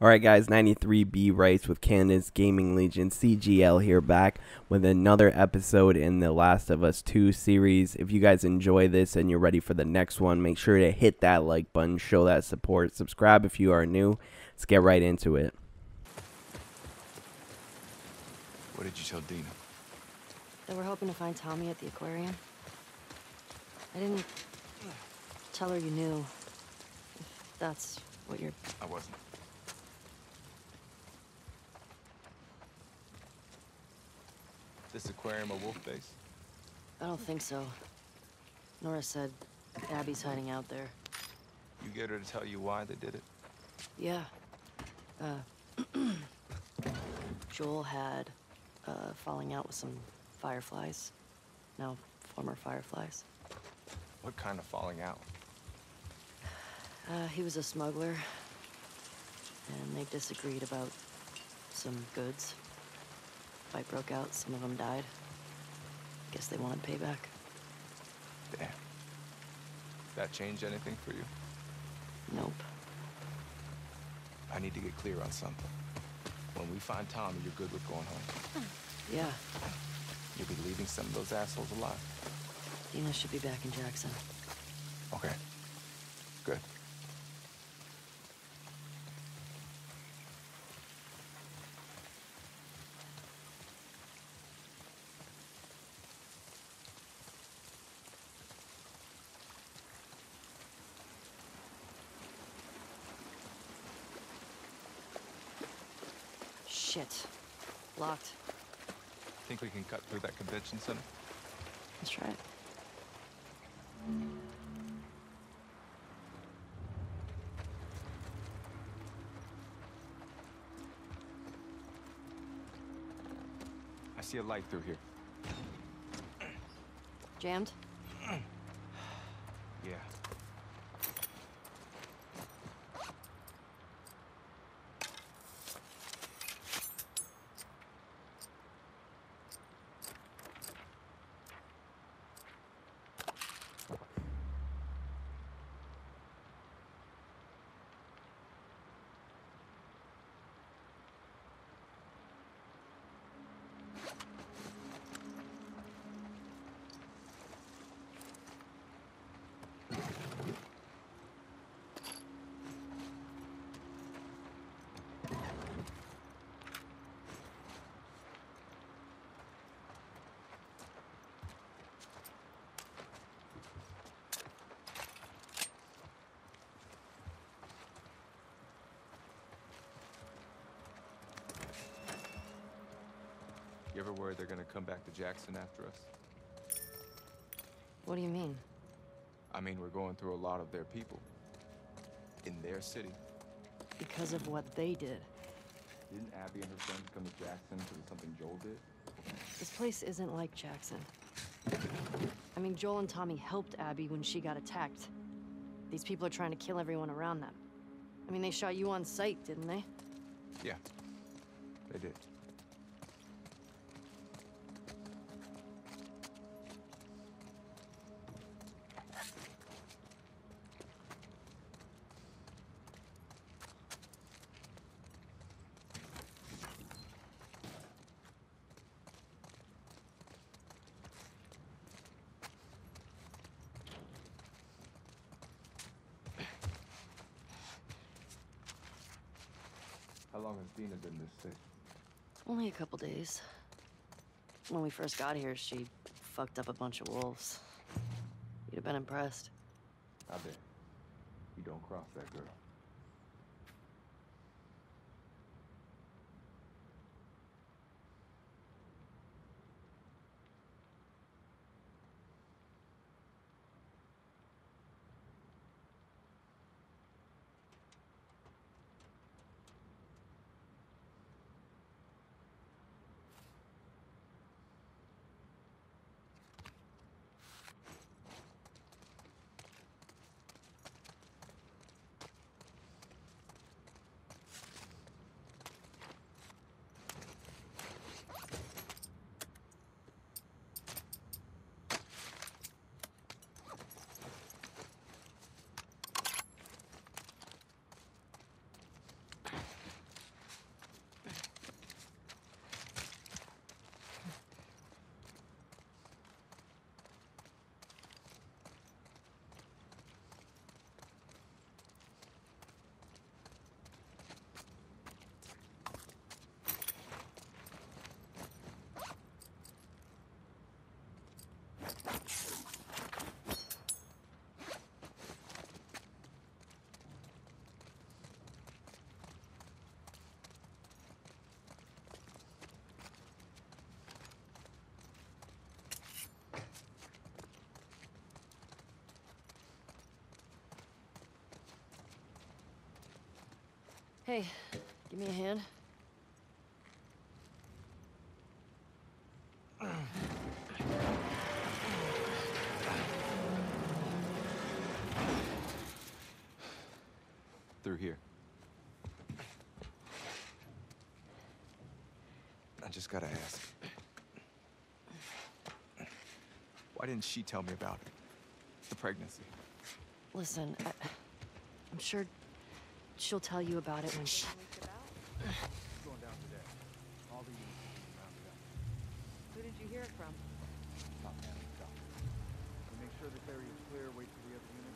Alright guys, 93B Rice with Canada's Gaming Legion, CGL here, back with another episode in the Last of Us 2 series. If you guys enjoy this and you're ready for the next one, make sure to hit that like button, show that support, subscribe if you are new. Let's get right into it. What did you tell Dina? That we're hoping to find Tommy at the aquarium. I didn't tell her you knew, if that's what you're... I wasn't. This aquarium a wolf base? I don't think so. Nora said Abby's hiding out there. You get her to tell you why they did it? Yeah. Joel had falling out with some fireflies. No, former fireflies. What kind of falling out? He was a smuggler. And they disagreed about some goods. Fight broke out, some of them died. Guess they wanted payback. Damn. That change anything for you? Nope. I need to get clear on something. When we find Tommy, you're good with going home. Yeah. You'll be leaving some of those assholes alive. Dina should be back in Jackson. Okay. Good. Shit. Locked. Think we can cut through that convention center? Let's try it. I see a light through here. Jammed? Yeah. You ever worried they're gonna come back to Jackson after us? What do you mean? I mean, we're going through a lot of their people. In their city. Because of what they did. Didn't Abby and her friends come to Jackson because of something Joel did? This place isn't like Jackson. I mean, Joel and Tommy helped Abby when she got attacked. These people are trying to kill everyone around them. I mean, they shot you on sight, didn't they? Yeah, they did. How long has Dina been this sick? Only a couple days. When we first got here, she fucked up a bunch of wolves. You'd have been impressed. I bet. You don't cross that girl. Hey, give me a hand. Through here. I just gotta ask. Why didn't she tell me about it? The pregnancy. Listen, I'm sure she'll tell you about it when she... Going down today. All the round it up. Who did you hear it from? Top man, top. We make sure this area is clear, wait for the other units.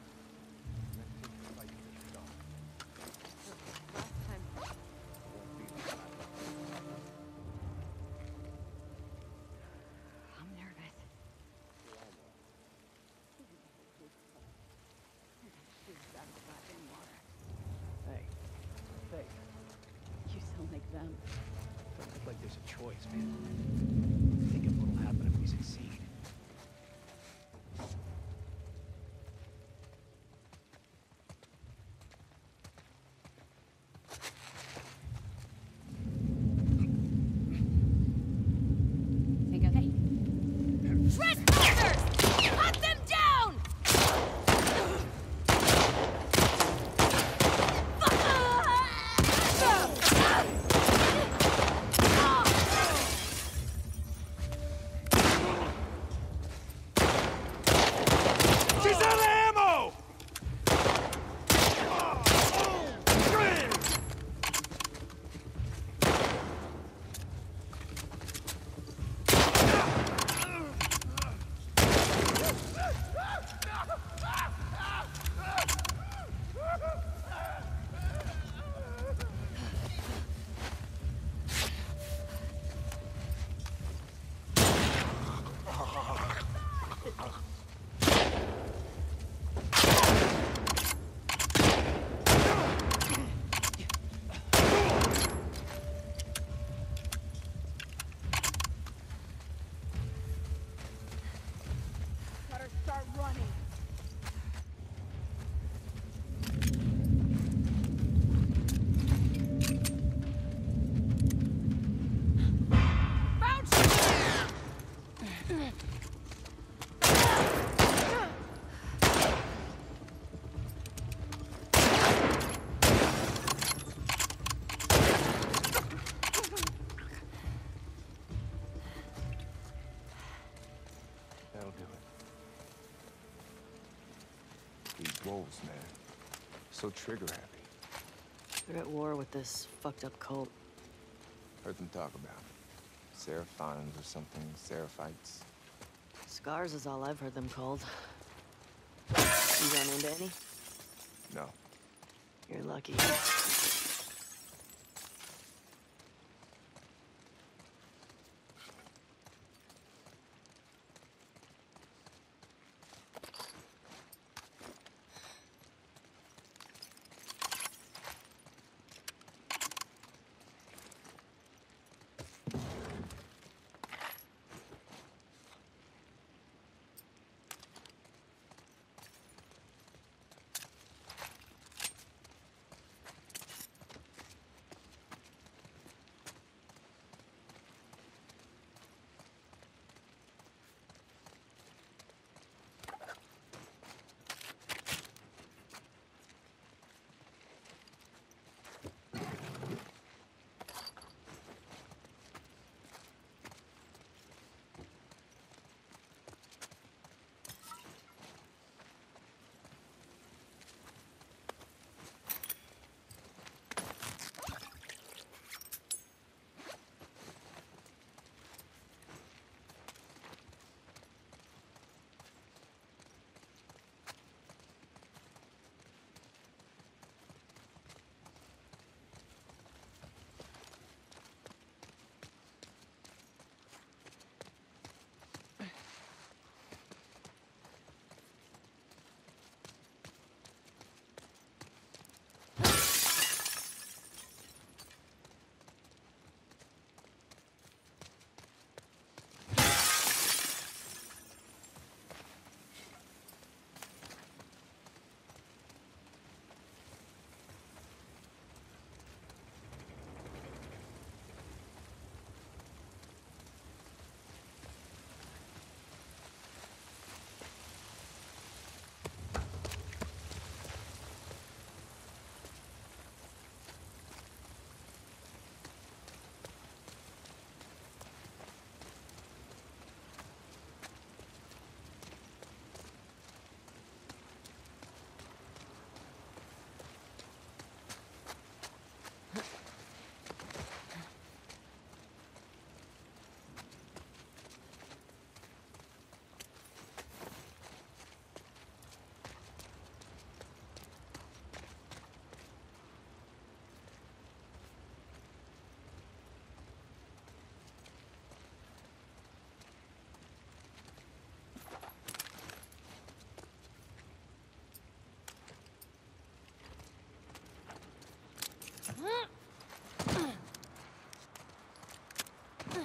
Man. So trigger happy. They're at war with this fucked up cult. Heard them talk about it. Seraphons or something, Seraphites. Scars is all I've heard them called. You run into any? No. You're lucky.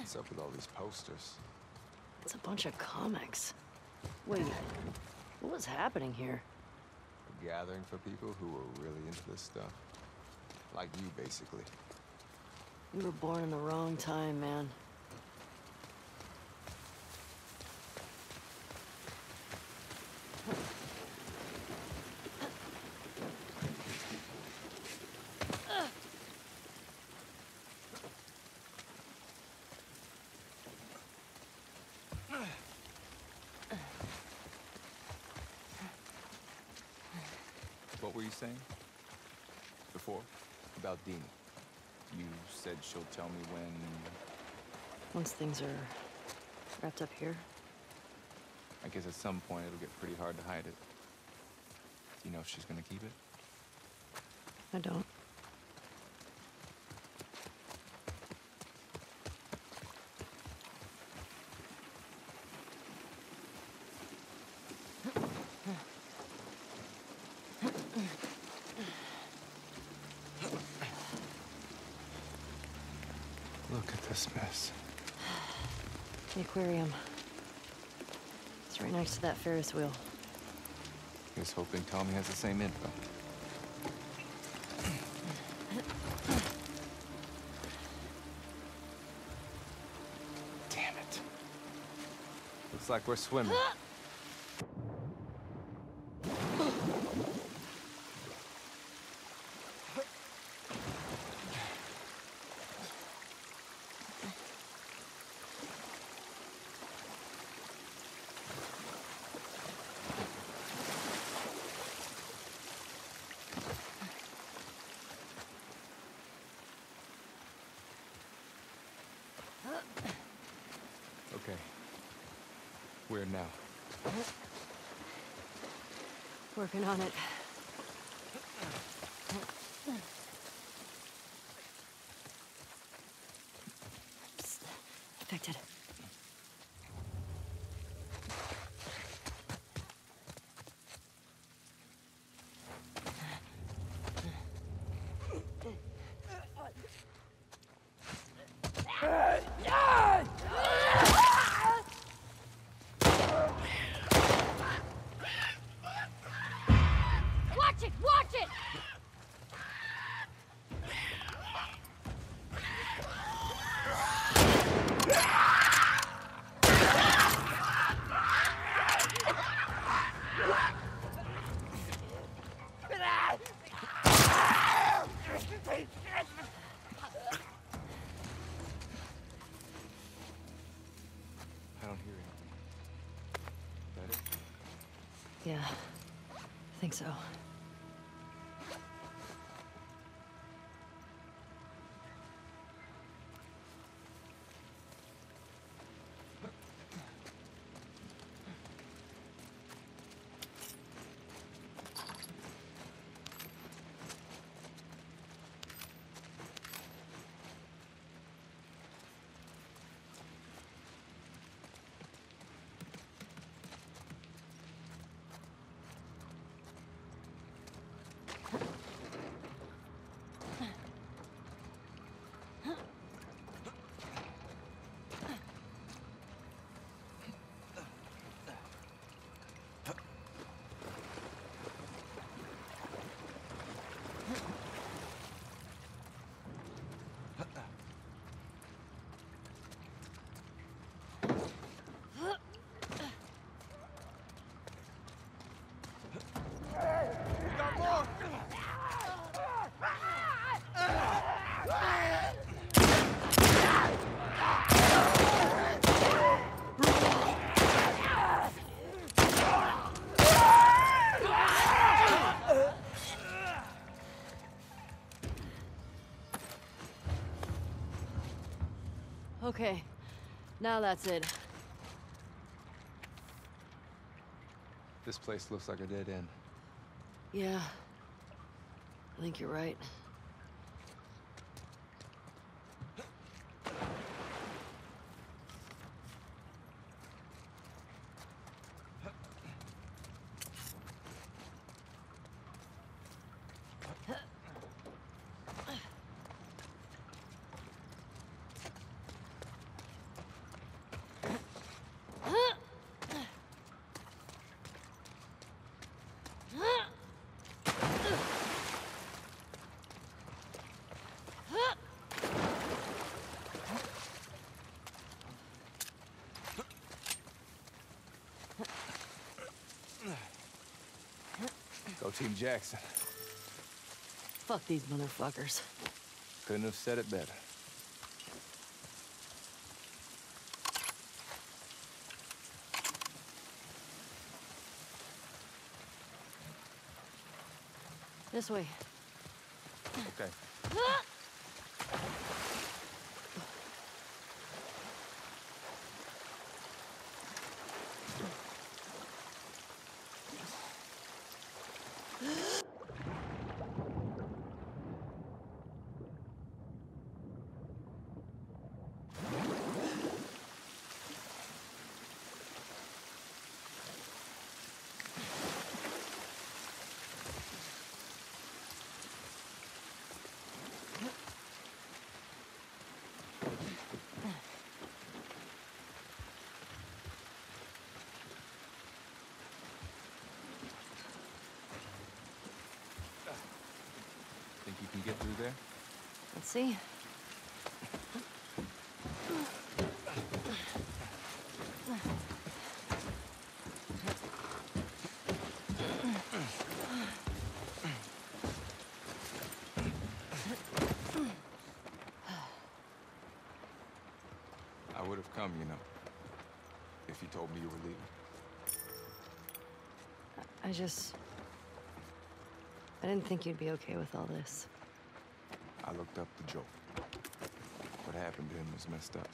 What's up with all these posters? It's a bunch of comics. Wait, what was happening here? A gathering for people who were really into this stuff. Like you, basically. You were born in the wrong time, man. What were you saying before? About Dina. You said she'll tell me when... Once things are wrapped up here. I guess at some point it'll get pretty hard to hide it. Do you know if she's gonna keep it? I don't. Look at this mess. The aquarium. It's right next to that Ferris wheel. I was hoping Tommy has the same info. Damn it. Looks like we're swimming. Okay. Where now? Working on it. Psst. Infected. Yeah, I think so. Okay, now that's it. This place looks like a dead end. Yeah, I think you're right. Go Team Jackson. Fuck these motherfuckers. Couldn't have said it better. This way. Okay. Can you get through there? Let's see. I would have come, you know, if you told me you were leaving. I didn't think you'd be okay with all this. I looked up to Joel. What happened to him was messed up.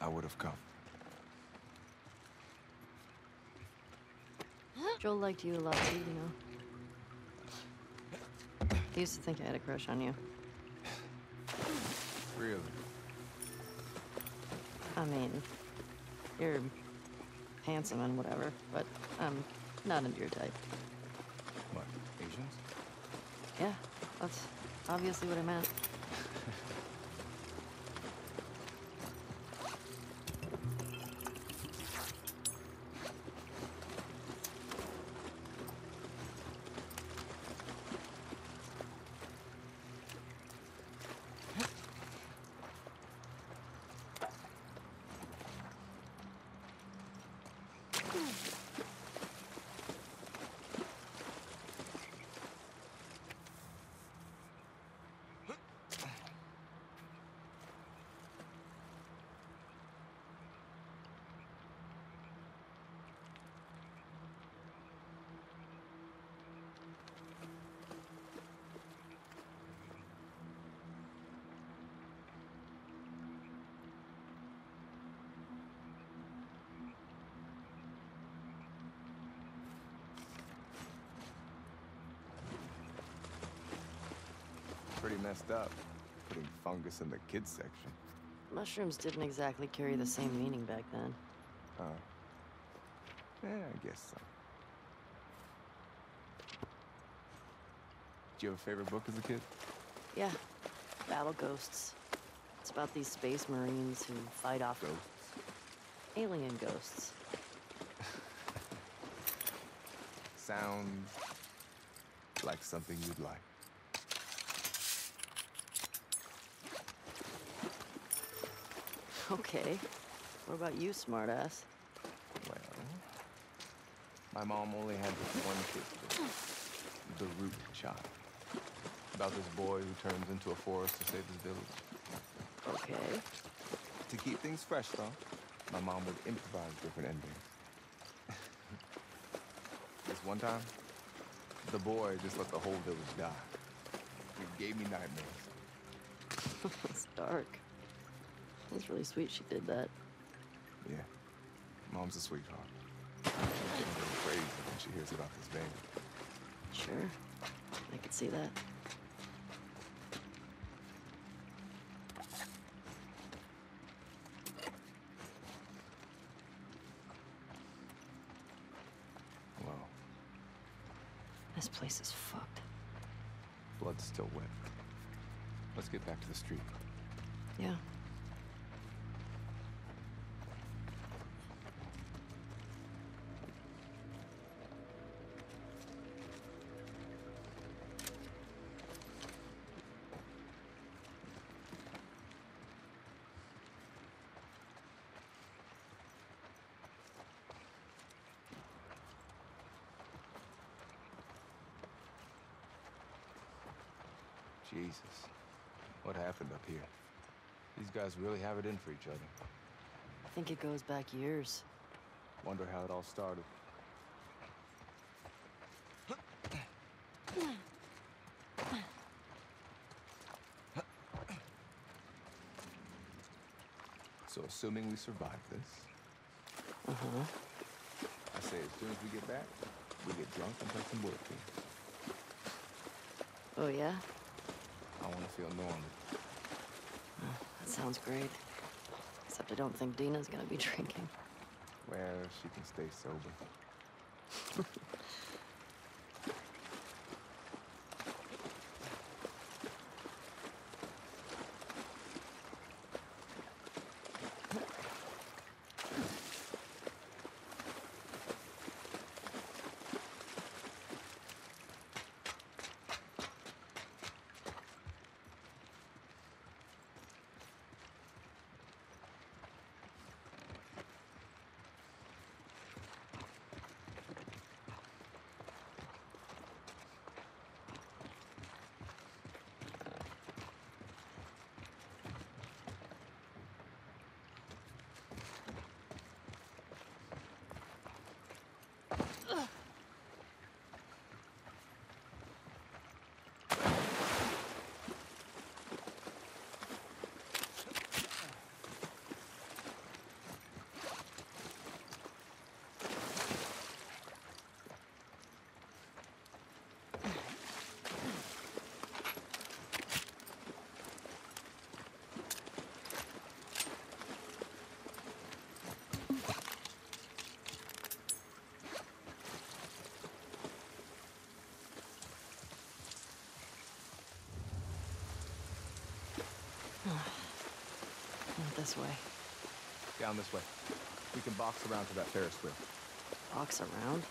I would have come. Joel liked you a lot, too, you know. He used to think I had a crush on you. Really? I mean, you're handsome and whatever, but I'm not into your type. What, Asians? Yeah. That's obviously what I meant. Pretty messed up, putting fungus in the kids section. Mushrooms didn't exactly carry the same meaning back then. Yeah, I guess so. Did you have a favorite book as a kid? Yeah, Battle Ghosts. It's about these space marines who fight off ghosts. Alien ghosts. Sounds like something you'd like. Okay. What about you, smartass? Well, my mom only had this one kid, the root child. About this boy who turns into a forest to save his village. Okay. To keep things fresh, though, my mom would improvise different endings. This one time, the boy just let the whole village die. It gave me nightmares. It's dark. It's really sweet she did that. Yeah. Mom's a sweetheart. She's getting a little crazy when she hears about this baby. Sure. I could see that. Wow. This place is fucked. Blood's still wet. Let's get back to the street. Yeah. Jesus. What happened up here? These guys really have it in for each other. I think it goes back years. Wonder how it all started. So assuming we survive this, I say as soon as we get back, we get drunk and play some board games. Oh, yeah? I want to feel normal. Oh, that sounds great. Except I don't think Dina's going to be drinking. Well, she can stay sober. Not this way. Down this way. We can box around to that Ferris wheel. Box around?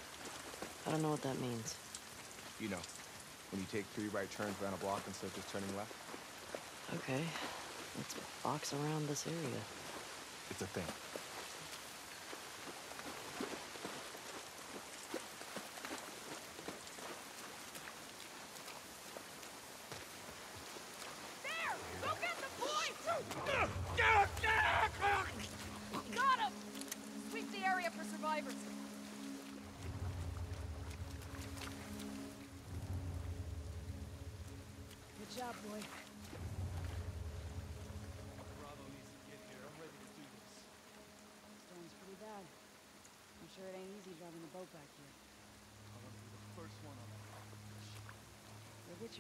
I don't know what that means. You know, when you take 3 right turns around a block instead of just turning left. Okay. Let's box around this area. It's a thing.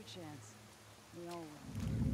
Chance. We all will.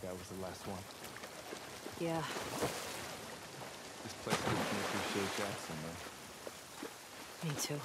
think that was the last one. Yeah. This place makes me appreciate Jackson, though. Me too.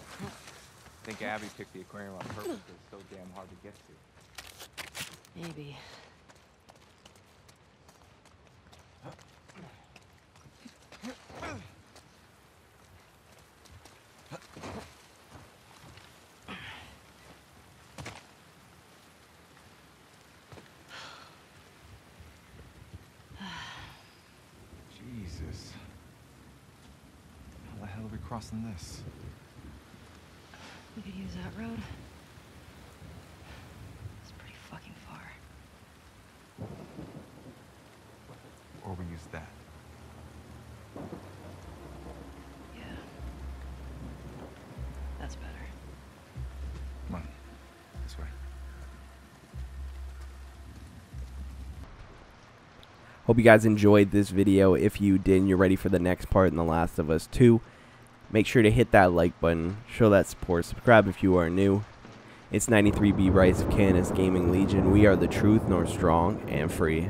I think Abby picked the aquarium on purpose because it's so damn hard to get to. Maybe. Jesus. How the hell are we crossing this? We could use that road. It's pretty fucking far. Or we use that. Yeah. That's better. Come on. This way. Hope you guys enjoyed this video. If you did and you're ready for the next part in The Last of Us 2, make sure to hit that like button, show that support, subscribe if you are new. It's 93B Rice of Canada's Gaming Legion. We are the truth, nor strong and free.